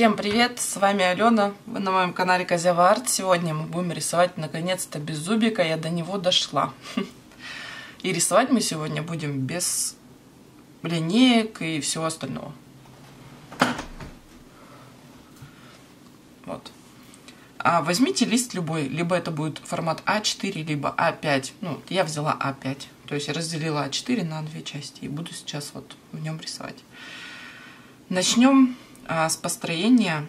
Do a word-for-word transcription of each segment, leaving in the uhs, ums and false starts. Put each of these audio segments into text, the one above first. Всем привет! С вами Алена, вы на моем канале Козява Арт. Сегодня мы будем рисовать наконец-то Беззубика, я до него дошла. И рисовать мы сегодня будем без линеек и всего остального. Вот. А возьмите лист любой, либо это будет формат а четыре, либо а пять. Ну, я взяла а пять, то есть я разделила а четыре на две части и буду сейчас вот в нем рисовать. Начнем с построения.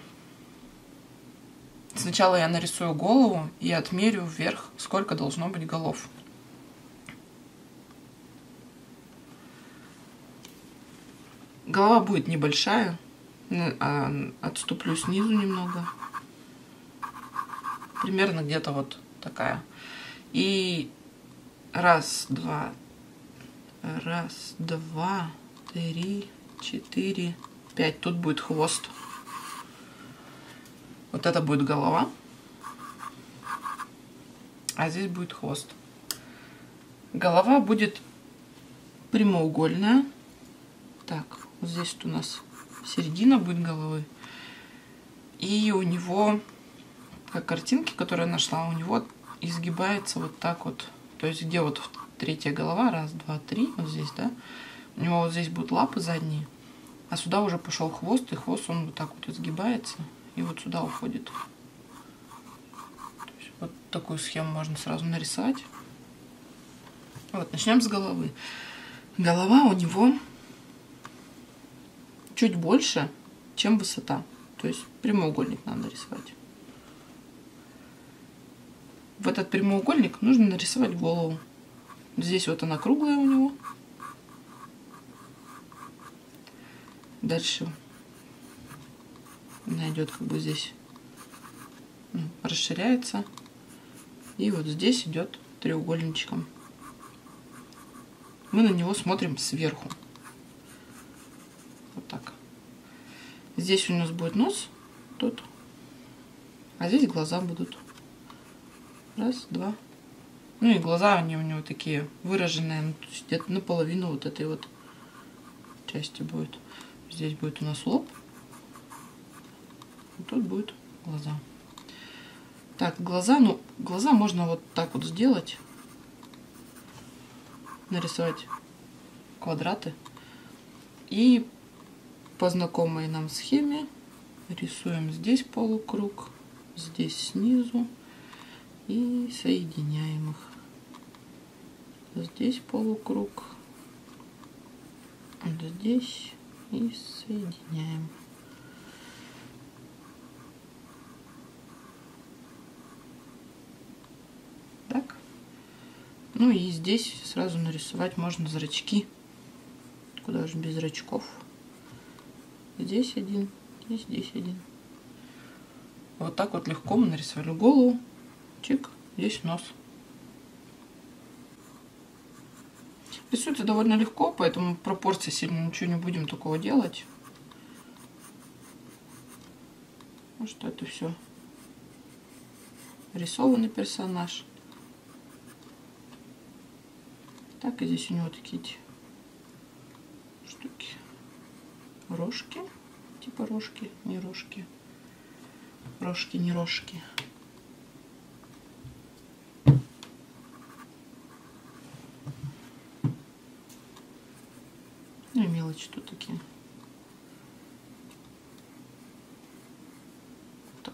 Сначала я нарисую голову и отмерю вверх, сколько должно быть голов. Голова будет небольшая. Отступлю снизу немного. Примерно где-то вот такая. И раз, два, раз, два, три, четыре, пять. Тут будет хвост. Вот это будет голова. А здесь будет хвост. Голова будет прямоугольная. Так, вот здесь вот у нас середина будет головы. И у него, как картинки, которые я нашла, у него изгибается вот так вот. То есть где вот третья голова, раз, два, три, вот здесь, да? У него вот здесь будут лапы задние. А сюда уже пошел хвост, и хвост он вот так вот изгибается и вот сюда уходит. То есть вот такую схему можно сразу нарисовать. Вот, начнем с головы. Голова у него чуть больше, чем высота. То есть прямоугольник надо рисовать. В этот прямоугольник нужно нарисовать голову. Здесь вот она круглая у него. Дальше она идет как бы здесь, ну, расширяется. И вот здесь идет треугольничком. Мы на него смотрим сверху. Вот так. Здесь у нас будет нос, тут. А здесь глаза будут. Раз, два. Ну и глаза они у него такие выраженные. Ну, где-то наполовину вот этой вот части будет. Здесь будет у нас лоб, и тут будут глаза. Так, глаза, ну, глаза можно вот так вот сделать. Нарисовать квадраты. И по знакомой нам схеме рисуем здесь полукруг, здесь снизу и соединяем их. Здесь полукруг, здесь. И соединяем. Так. Ну и здесь сразу нарисовать можно зрачки. Куда же без зрачков? Здесь один, и здесь один. Вот так вот легко мы нарисовали голову. Чик, здесь нос. Рисуется довольно легко, поэтому пропорции сильно ничего не будем такого делать. Ну что, это все рисованный персонаж. Так, и здесь у него такие штуки. Рожки. Типа рожки, не рожки. Рожки, не рожки. Что такие? Так.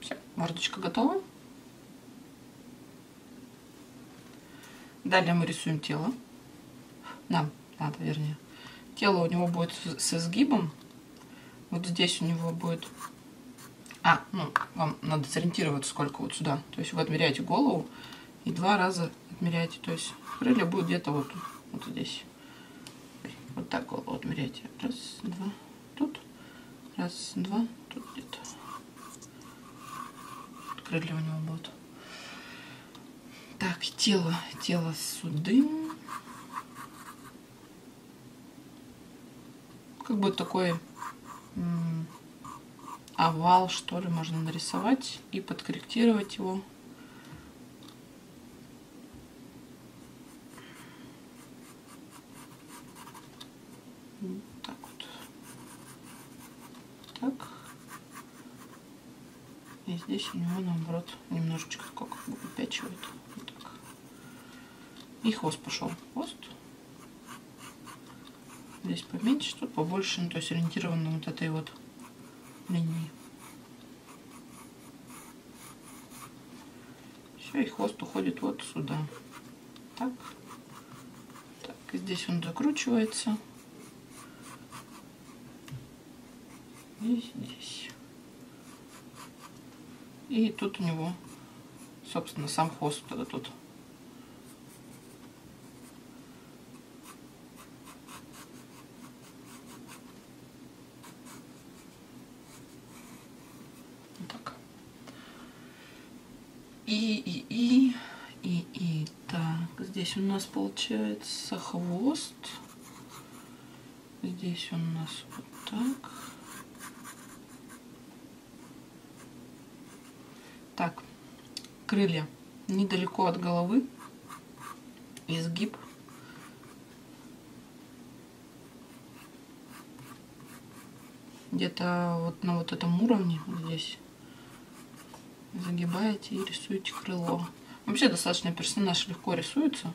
Все, мордочка готова. Далее мы рисуем тело. Нам надо, вернее. Тело у него будет с изгибом. Вот здесь у него будет... А, ну, вам надо сориентироваться, сколько вот сюда. То есть вы отмеряете голову и два раза отмеряете. То есть крылья будут где-то вот, вот здесь. Вот так голову отмеряете. Раз, два, тут. Раз, два, тут где-то. Вот крылья у него будут. Так, тело. Тело судым. Как бы такой овал, что ли, можно нарисовать и подкорректировать его. Вот так вот. Так. И здесь у него, наоборот, немножечко как выпячивает. Вот так. И хвост пошел. Хвост. Здесь поменьше, тут побольше, ну, то есть ориентировано вот этой вот линии. Все, и хвост уходит вот сюда. Так. Так, и здесь он закручивается. И здесь. И тут у него, собственно, сам хвост вот этот тут. Здесь у нас получается хвост, здесь у нас вот так. Так, крылья недалеко от головы, изгиб. Где-то вот на вот этом уровне здесь загибаете и рисуете крыло. Вообще достаточно персонаж легко рисуется.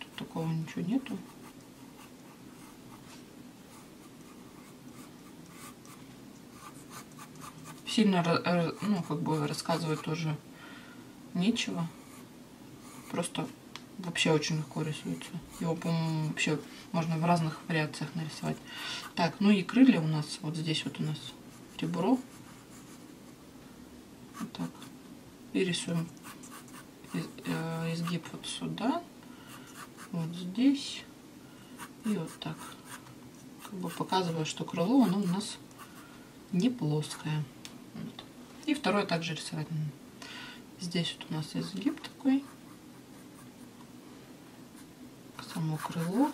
Тут такого ничего нету. Сильно, ну, как бы рассказывать тоже нечего. Просто вообще очень легко рисуется. Его, по-моему, вообще можно в разных вариациях нарисовать. Так, ну и крылья у нас. Вот здесь вот у нас ребро. Вот так. И рисуем изгиб вот сюда, вот здесь и вот так. Как бы показываю, что крыло оно у нас не плоское. Вот. И второе также рисовать. Здесь вот у нас изгиб такой. Само крыло.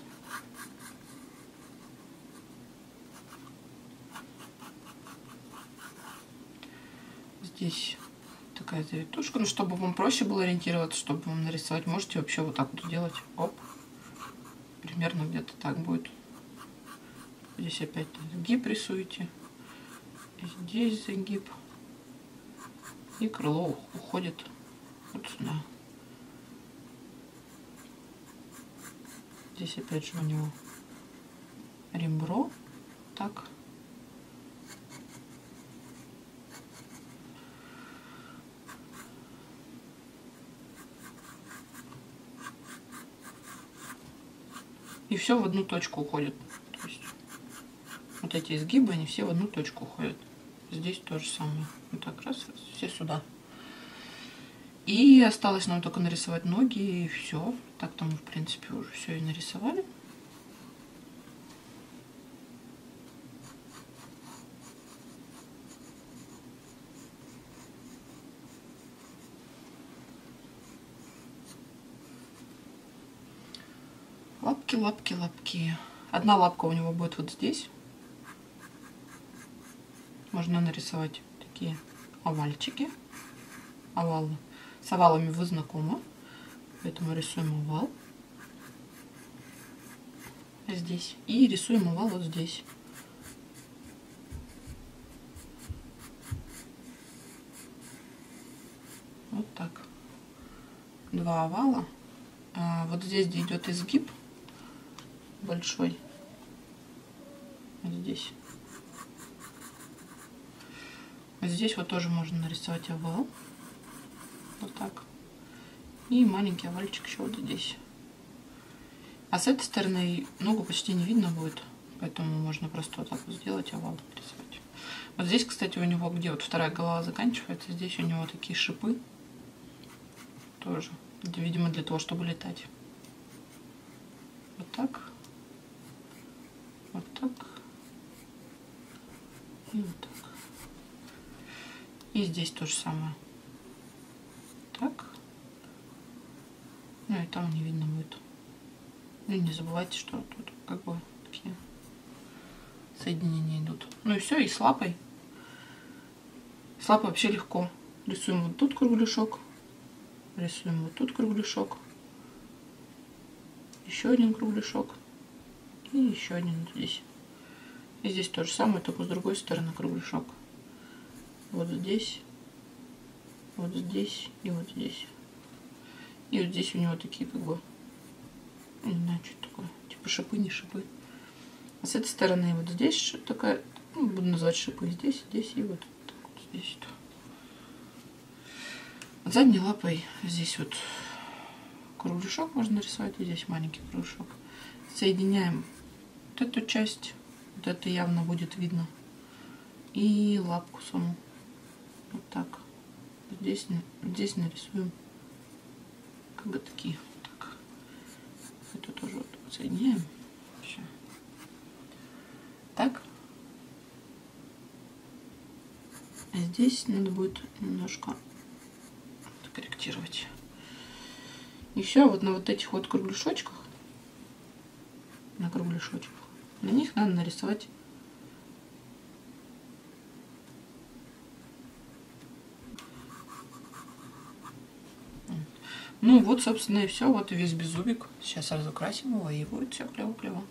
Здесь такая завитушка, но чтобы вам проще было ориентироваться, чтобы вам нарисовать, можете вообще вот так вот делать. Оп, примерно где-то так будет. Здесь опять загиб рисуете, здесь загиб, и крыло уходит вот сюда. Здесь опять же у него ребро, так. И все в одну точку уходит. То есть вот эти изгибы, они все в одну точку уходят. Здесь то же самое. Вот так раз, раз, все сюда. И осталось нам только нарисовать ноги, и все. Так там, в принципе, уже все и нарисовали. Лапки, лапки, лапки. Одна лапка у него будет вот здесь. Можно нарисовать такие овальчики. Овалы. С овалами вы знакомы. Поэтому рисуем овал. Здесь. И рисуем овал вот здесь. Вот так. Два овала. А вот здесь, где идет изгиб большой, вот здесь, вот здесь вот тоже можно нарисовать овал, вот так, и маленький овальчик еще вот здесь. А с этой стороны ногу почти не видно будет, поэтому можно просто вот так вот сделать овал, нарисовать. Вот здесь, кстати, у него, где вот вторая голова заканчивается, здесь у него такие шипы тоже, видимо, для того, чтобы летать. Вот так, вот так и вот так. И здесь то же самое. Так. Ну и там не видно будет. Ну и не забывайте, что тут как бы такие соединения идут. Ну и все, и с лапой. С лапой вообще легко. Рисуем вот тут кругляшок. Рисуем вот тут кругляшок. Еще один кругляшок. И еще один здесь. И здесь то же самое, только с другой стороны кругляшок. Вот здесь. Вот здесь. И вот здесь. И вот здесь у него такие как бы... Не знаю, что такое. Типа шипы, не шипы. А с этой стороны вот здесь такая... Ну, буду называть шипы. Здесь, здесь и вот, так вот здесь. Вот задней лапой здесь вот кругляшок можно нарисовать. И здесь маленький кругляшок. Соединяем вот эту часть. Вот это явно будет видно. И лапку саму. Вот так. Здесь, здесь нарисуем коготки. Так. Это тоже вот соединяем. Все. Так. А здесь надо будет немножко корректировать. И все, вот на вот этих вот кругляшочках, на кругляшочках, на них надо нарисовать . Ну вот, собственно, и все. Вот и весь беззубик. Сейчас разукрасим его, и будет все клево-клево.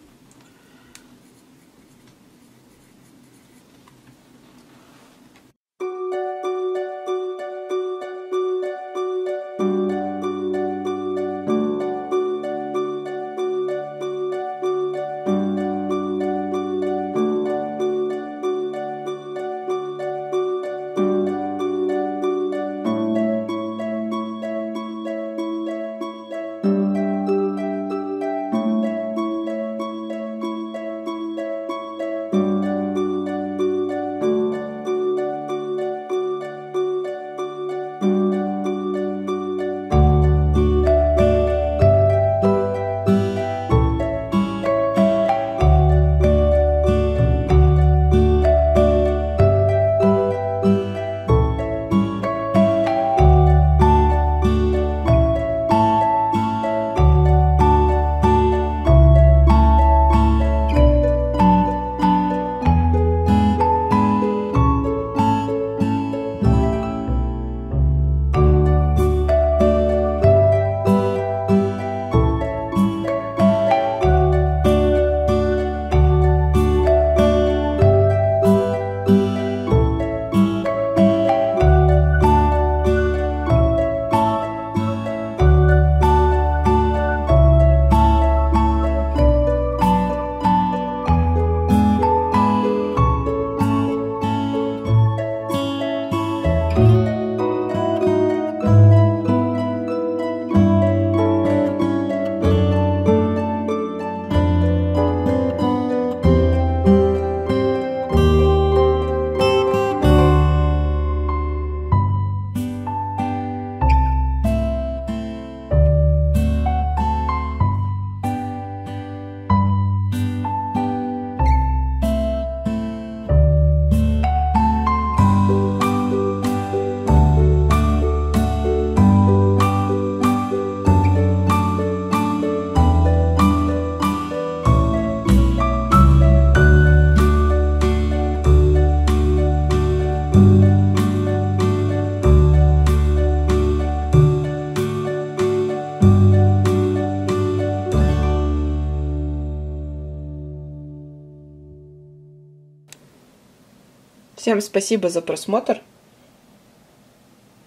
Всем спасибо за просмотр,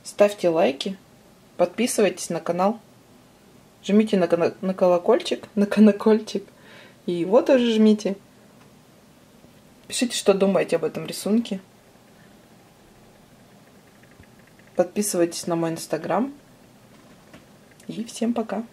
ставьте лайки, подписывайтесь на канал, жмите на, на, на колокольчик, на колокольчик, и его тоже жмите. Пишите, что думаете об этом рисунке. Подписывайтесь на мой инстаграм. И всем пока!